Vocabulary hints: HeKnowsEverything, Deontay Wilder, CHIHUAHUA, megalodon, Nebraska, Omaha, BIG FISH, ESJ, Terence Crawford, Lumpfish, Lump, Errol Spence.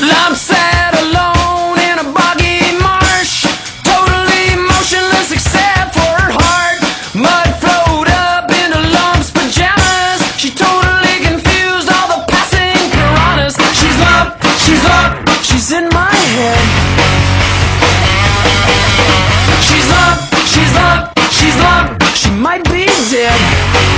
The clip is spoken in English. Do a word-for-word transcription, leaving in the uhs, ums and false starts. Lump sat alone in a boggy marsh, totally motionless except for her heart. Mud flowed up into Lump's pajamas. She totally confused all the passing piranhas. She's up, she's up, she's in my head. She's up, she's up, she's up, she might be dead.